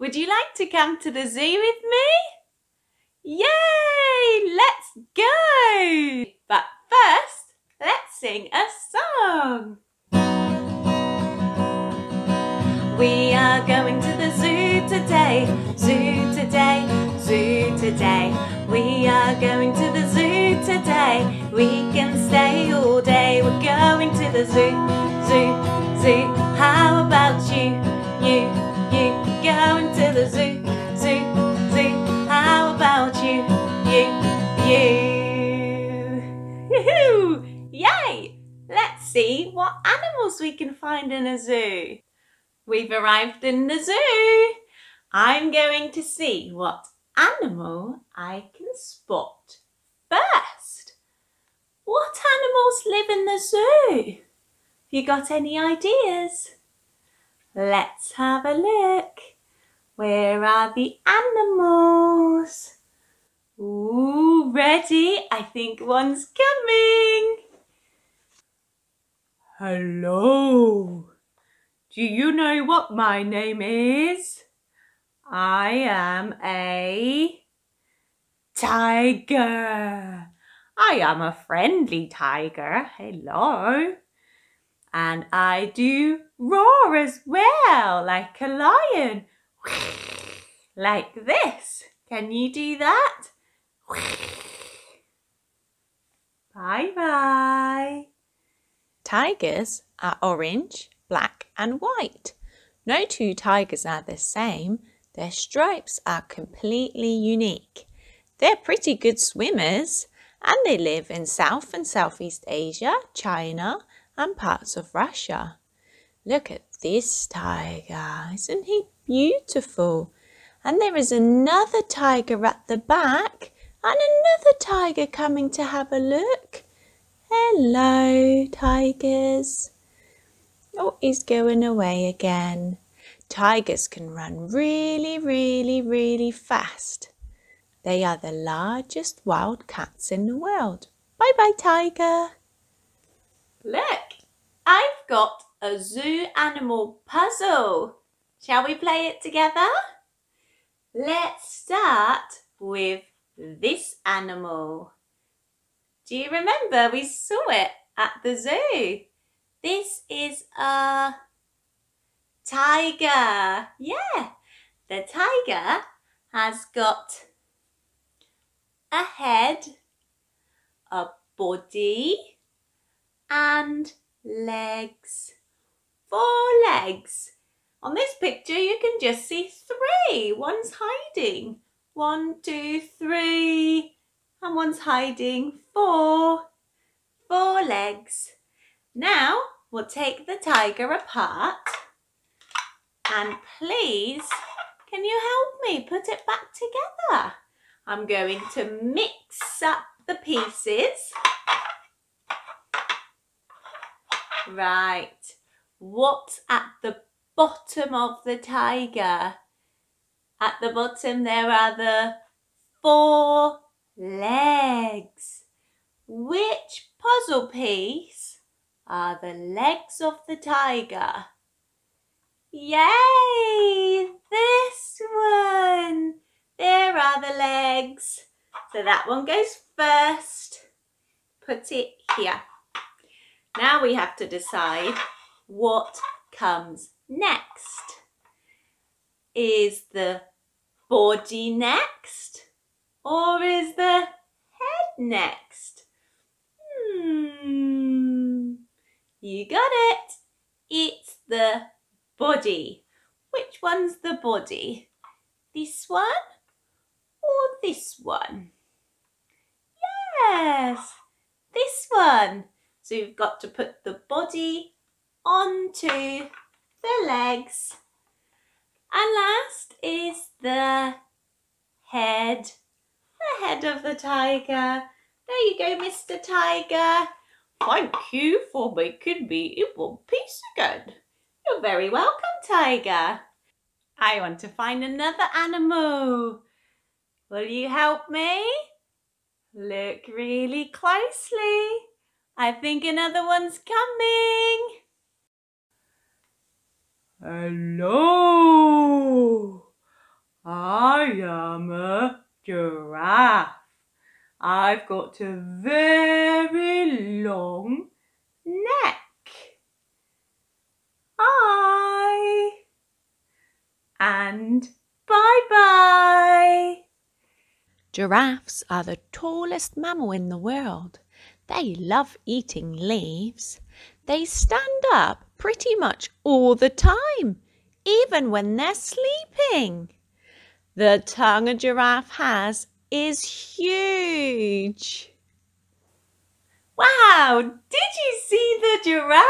Would you like to come to the zoo with me? Yay! Let's go! But first, let's sing a song. We are going to the zoo today, zoo today, zoo today. We are going to the zoo today. We can stay all day. We're going to the zoo, zoo, zoo. How about you, you, you? Going to the zoo, zoo, zoo. How about you, you, you? Yoo-hoo! Yay! Let's see what animals we can find in a zoo. We've arrived in the zoo. I'm going to see what animal I can spot first. What animals live in the zoo? You got any ideas? Let's have a look. Where are the animals? Ooh, ready? I think one's coming. Hello. Do you know what my name is? I am a tiger. I am a friendly tiger. Hello. And I do roar as well, like a lion. Like this. Can you do that? Bye-bye. Tigers are orange, black and white. No two tigers are the same. Their stripes are completely unique. They're pretty good swimmers and they live in South and Southeast Asia, China and parts of Russia. Look at this tiger. Isn't he beautiful? And there is another tiger at the back and another tiger coming to have a look. Hello, tigers. Oh, he's going away again. Tigers can run really, really, really fast. They are the largest wild cats in the world. Bye-bye, tiger. Look, I've got a zoo animal puzzle. Shall we play it together? Let's start with this animal. Do you remember we saw it at the zoo? This is a tiger. Yeah, the tiger has got a head, a body, and legs. 4 legs. On this picture, you can just see 3. One's hiding. 1, 2, 3. And one's hiding. 4. 4 legs. Now, we'll take the tiger apart and please, can you help me put it back together? I'm going to mix up the pieces. Right, what's at the bottom of the tiger? At the bottom there are the 4 legs. Which puzzle piece are the legs of the tiger? Yay! This one! There are the legs. So that one goes first. Put it here. Now we have to decide what comes next. Is the body next? Or is the head next? You got it! It's the body. Which one's the body? This one or this one? Yes, this one. So you've got to put the body onto the legs. And last is the head. The head of the tiger. There you go, Mr. Tiger. Thank you for making me in one piece again. You're very welcome, tiger. I want to find another animal. Will you help me? Look really closely. I think another one's coming. Hello. I've got a very long neck. Hi and bye-bye. Giraffes are the tallest mammal in the world. They love eating leaves. They stand up pretty much all the time, even when they're sleeping. The tongue a giraffe has is huge. Wow, did you see the giraffe?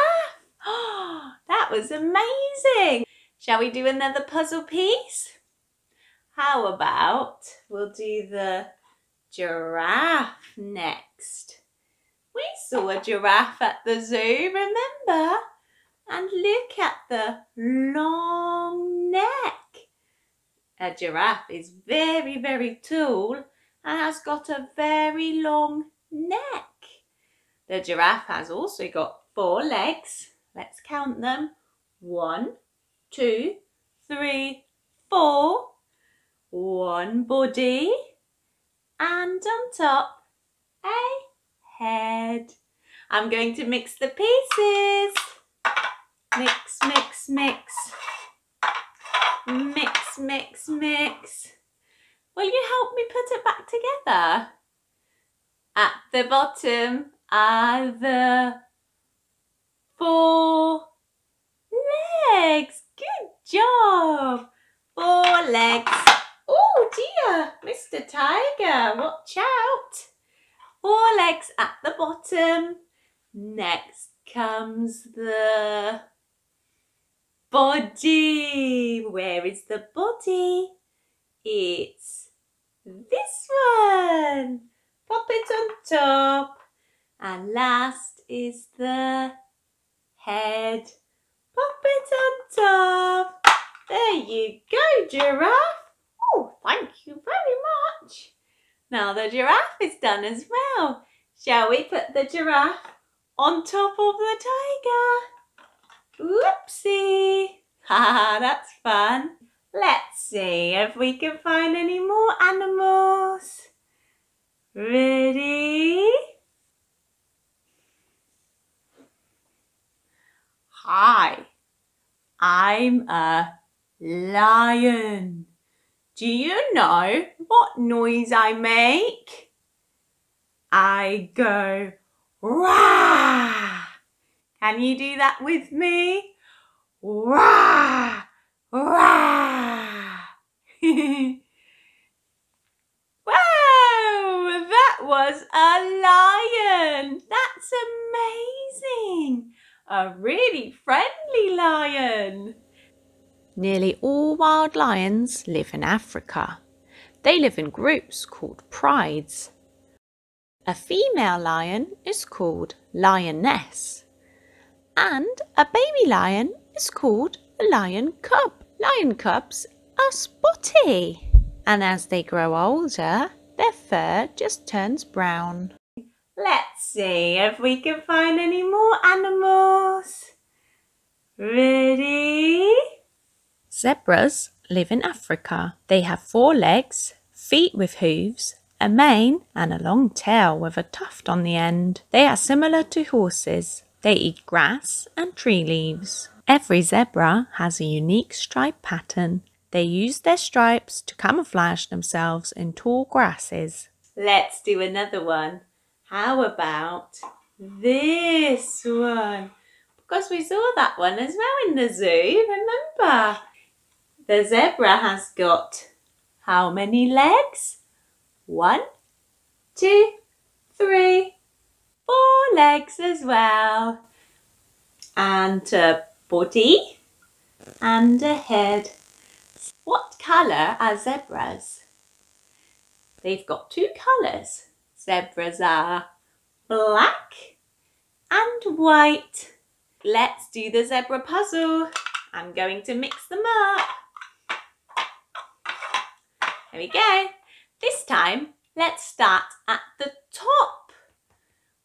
Oh, that was amazing. Shall we do another puzzle piece? How about we'll do the giraffe next. We saw a giraffe at the zoo, remember? And look at the long neck. A giraffe is very, very tall and has got a very long neck. The giraffe has also got 4 legs. Let's count them. 1, 2, 3, 4. 1 body, and on top a head. I'm going to mix the pieces. Mix, mix, mix. Mix, mix, mix. Will you help me put it back together? At the bottom are the 4 legs. Good job. 4 legs. Oh dear, Mr. Tiger, watch out. 4 legs at the bottom. Next comes the body. Where is the body? It's this one. Pop it on top. And last is the head. Pop it on top. There you go, giraffe. Oh, thank you very much. Now the giraffe is done as well. Shall we put the giraffe on top of the tiger? Whoopsie. Ha, that's fun. Let's see if we can find any more animals. Ready? Hi, I'm a lion. Do you know what noise I make? I go "Wah!" Can you do that with me? "Wah! Wah!" Wow! That was a lion. That's amazing. A really friendly lion. Nearly all wild lions live in Africa. They live in groups called prides. A female lion is called lioness. And a baby lion is called a lion cub. Lion cubs are spotty. And as they grow older, their fur just turns brown. Let's see if we can find any more animals. Ready? Zebras live in Africa. They have 4 legs, feet with hooves, a mane and a long tail with a tuft on the end. They are similar to horses. They eat grass and tree leaves. Every zebra has a unique stripe pattern. They use their stripes to camouflage themselves in tall grasses. Let's do another one. How about this one? Because we saw that one as well in the zoo, remember? The zebra has got how many legs? 1, 2, 3, 4 legs as well. And a body and a head. What colour are zebras? They've got 2 colours. Zebras are black and white. Let's do the zebra puzzle. I'm going to mix them up. There we go. This time, let's start at the top.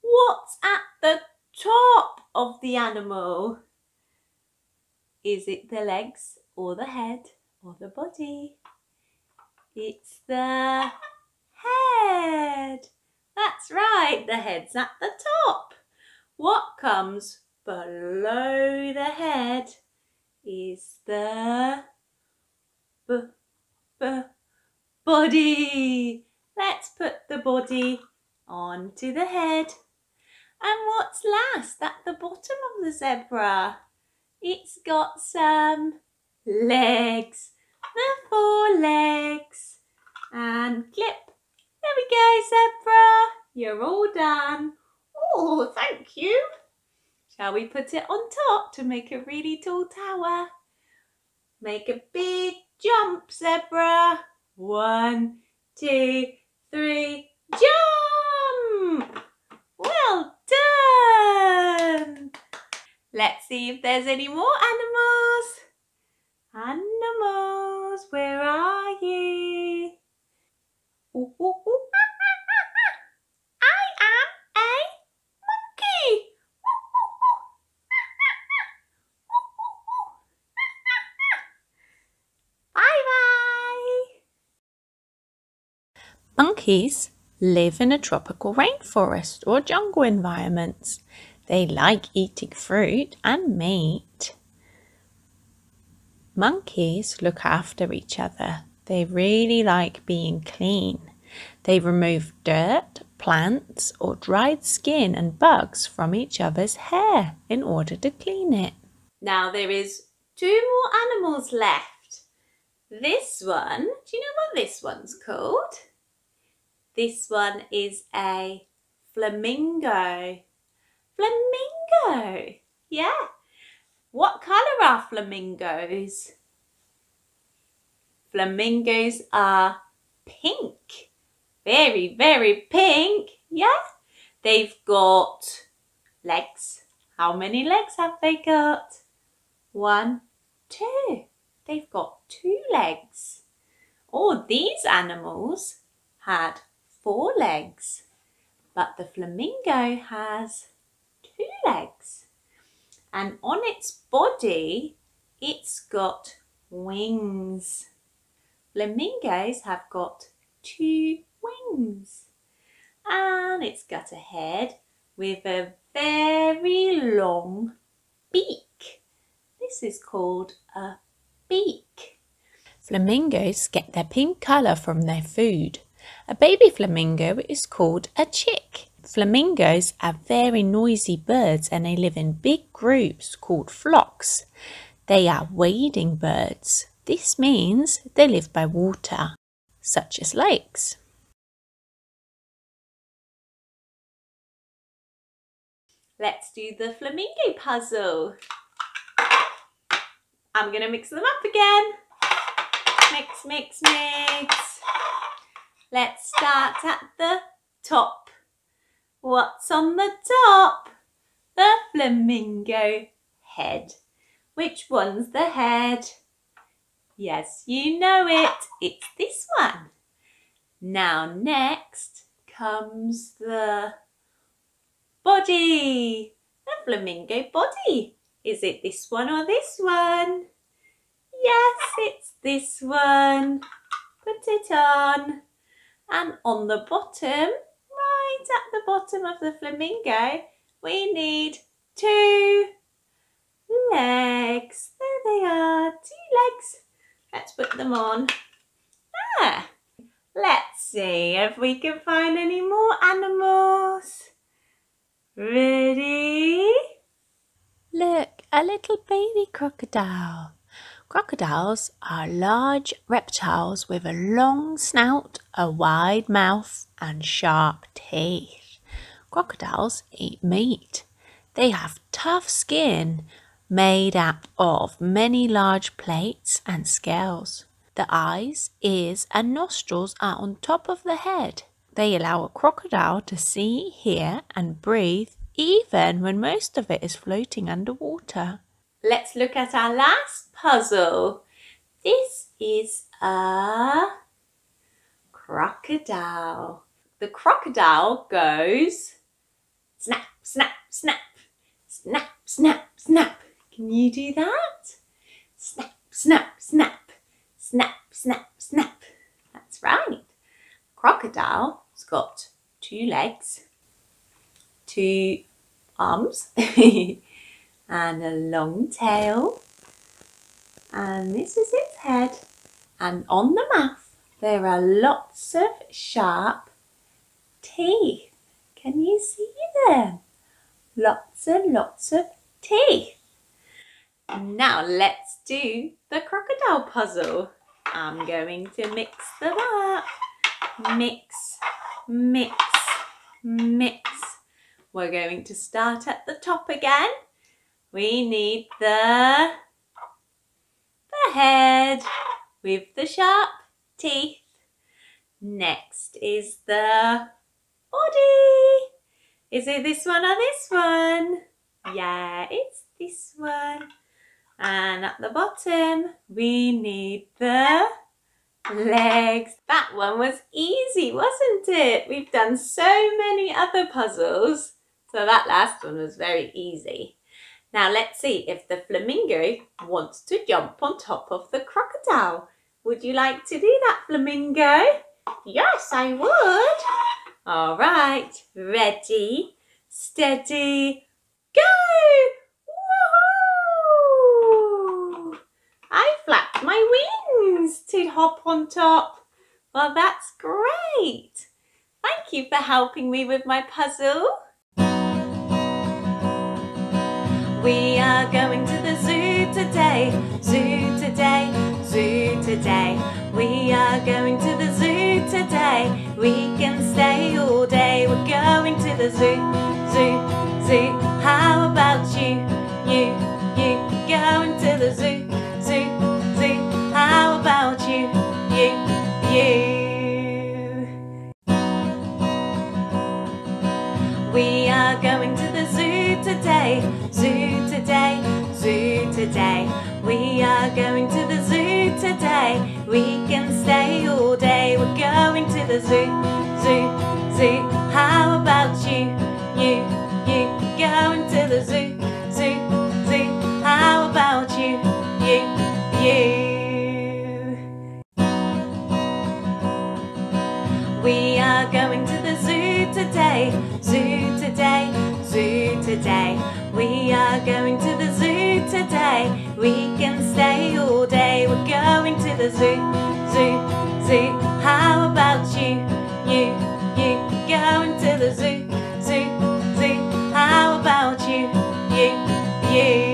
What's at the top of the animal? Is it the legs or the head or the body? It's the head. That's right, the head's at the top. What comes below the head is the body. Let's put the body onto the head. And what's last at the bottom of the zebra? It's got some legs, the four legs. And clip. There we go, zebra. You're all done. Oh, thank you. Shall we put it on top to make a really tall tower? Make a big jump, zebra. 1, 2, 3, jump! Well done! Let's see if there's any more animals. Animals, where are you? Ooh, ooh, ooh. I am a monkey. Bye-bye. Monkeys live in a tropical rainforest or jungle environments. They like eating fruit and meat. Monkeys look after each other. They really like being clean. They remove dirt, plants, or dried skin and bugs from each other's hair in order to clean it. Now there is 2 more animals left. This one, do you know what this one's called? This one is a flamingo. Flamingo, yeah. What colour are flamingos? Flamingos are pink, very, very pink, yeah? They've got legs. How many legs have they got? 1, 2. They've got 2 legs. All these animals had 4 legs, but the flamingo has 2 legs. And on its body, it's got wings. Flamingos have got 2 wings, and it's got a head with a very long beak. This is called a beak. Flamingos get their pink colour from their food. A baby flamingo is called a chick. Flamingos are very noisy birds and they live in big groups called flocks. They are wading birds. This means they live by water, such as lakes. Let's do the flamingo puzzle. I'm going to mix them up again. Mix, mix, mix. Let's start at the top. What's on the top? The flamingo head. Which one's the head? Yes, you know it. It's this one. Now next comes the body. The flamingo body. Is it this one or this one? Yes, it's this one. Put it on. And on the bottom, right at the bottom of the flamingo, we need 2 legs. There they are, 2 legs. Let's put them on. Ah, let's see if we can find any more animals. Ready? Look, a little baby crocodile. Crocodiles are large reptiles with a long snout, a wide mouth, and sharp teeth. Crocodiles eat meat. They have tough skin, made up of many large plates and scales. The eyes, ears and nostrils are on top of the head. They allow a crocodile to see, hear and breathe even when most of it is floating underwater. Let's look at our last puzzle. This is a crocodile. The crocodile goes snap, snap, snap, snap, snap, snap. Can you do that? Snap, snap, snap, snap, snap, snap. That's right. Crocodile's got two legs, two arms, and a long tail, and this is its head. And on the mouth there are lots of sharp teeth. Can you see them? Lots and lots of teeth. Now let's do the crocodile puzzle. I'm going to mix them up. Mix, mix, mix. We're going to start at the top again. We need the head with the sharp teeth. Next is the body. Is it this one or this one? Yeah, it's this one. And at the bottom, we need the legs. That one was easy, wasn't it? We've done so many other puzzles. So that last one was very easy. Now let's see if the flamingo wants to jump on top of the crocodile. Would you like to do that, flamingo? Yes, I would. All right, ready, steady, go! I flapped my wings to hop on top. Well, that's great. Thank you for helping me with my puzzle. We are going to the zoo today, zoo today, zoo today. We are going to the zoo today. We can stay all day. We're going to the zoo, zoo, zoo. How about you, you? Going to the zoo. Zoo, zoo, how about you, you? We are going to the zoo today, zoo today, zoo today. We are going to the zoo today. We can stay all day. We're going to the zoo, zoo, zoo. How about you, you? Going to the zoo, zoo, zoo. How about you, you? We are going to the zoo today, zoo today, zoo today. We are going to the zoo today. We can stay all day. We're going to the zoo, zoo, zoo. How about you, you? Going to the zoo, zoo, zoo. How about you, you?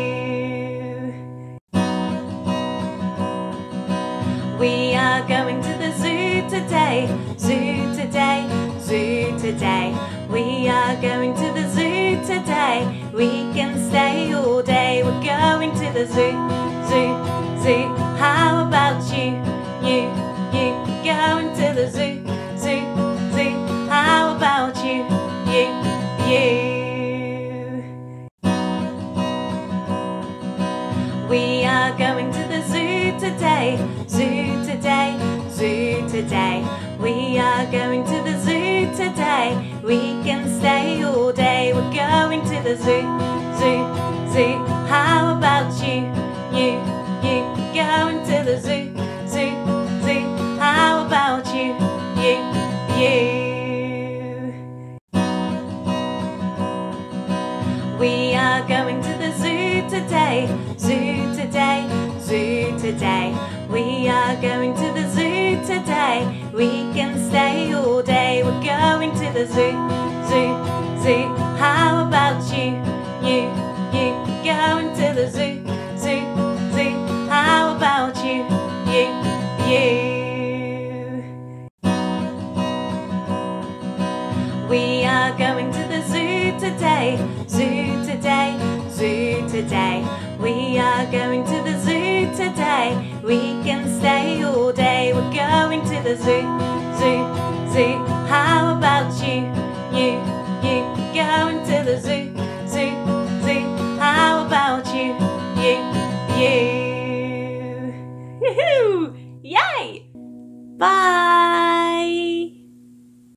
We are going to the zoo today, zoo today, zoo today. We are going to the zoo today. We can stay all day. We're going to the zoo, zoo, zoo. How about you, you? Going to the zoo, zoo, zoo. How about you, you? We are going to the zoo today, zoo today, zoo today. We are going to the zoo today. We can stay all day. We're going to the zoo, zoo, zoo. How about you, you? Going to the zoo, zoo, zoo. How about you, you? We are going to the zoo today, zoo today, zoo today. We are going to the zoo today. We can stay all day. We're going to the zoo, zoo, zoo. How about you, you? Going to the zoo, zoo, zoo. How about you, you? We are going to the zoo today, zoo today, zoo today. We are going to the zoo today. We can stay all day. We're going to the zoo, zoo, zoo. How about you?